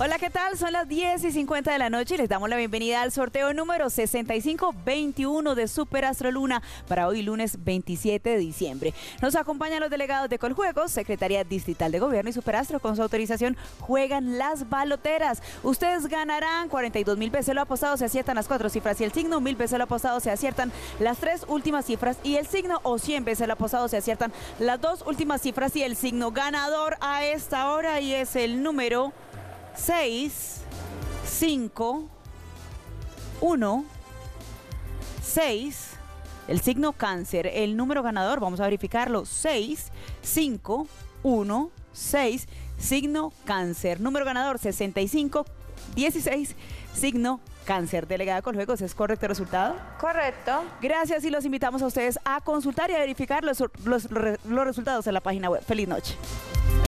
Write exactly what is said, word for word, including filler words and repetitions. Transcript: Hola, ¿qué tal? Son las diez y cincuenta de la noche y les damos la bienvenida al sorteo número sesenta y cinco veintiuno de Súper Astro Luna para hoy lunes veintisiete de diciembre. Nos acompañan los delegados de Coljuegos, Secretaría Distrital de Gobierno y Súper Astro. Con su autorización juegan las baloteras. Ustedes ganarán cuarenta y dos mil pesos lo apostado, se aciertan las cuatro cifras y el signo, mil pesos lo apostado, se aciertan las tres últimas cifras y el signo, o cien veces lo apostado, se aciertan las dos últimas cifras y el signo. Ganador a esta hora y es el número seis, cinco, uno, seis, el signo Cáncer. El número ganador, vamos a verificarlo, seis, cinco, uno, seis, signo Cáncer. Número ganador, sesenta y cinco, dieciséis, signo Cáncer. Delegada Coljuegos, ¿es correcto el resultado? Correcto. Gracias y los invitamos a ustedes a consultar y a verificar los, los, los resultados en la página web. Feliz noche.